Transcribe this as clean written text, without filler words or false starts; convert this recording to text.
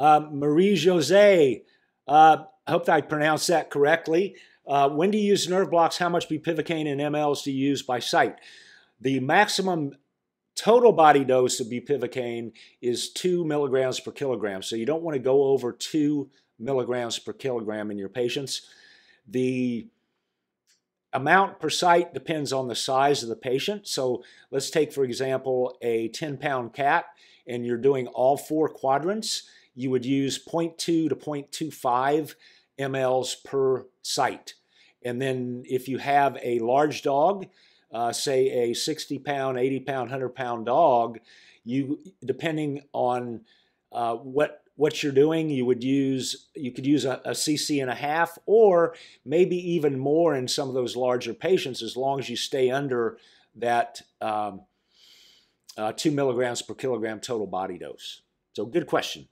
Marie Jose, I hope I pronounced that correctly. When do you use nerve blocks? How much bupivacaine in mLs do you use by site? The maximum total body dose of bupivacaine is 2 mg/kg, so you don't want to go over 2 mg/kg in your patients. The amount per site depends on the size of the patient. So let's take, for example, a 10-pound cat, and you're doing all 4 quadrants. You would use 0.2 to 0.25 mLs per site. And then if you have a large dog, say a 60-pound, 80-pound, 100-pound dog, depending on what you're doing, you could use a cc and a half, or maybe even more in some of those larger patients, as long as you stay under that 2 mg/kg total body dose. So good question.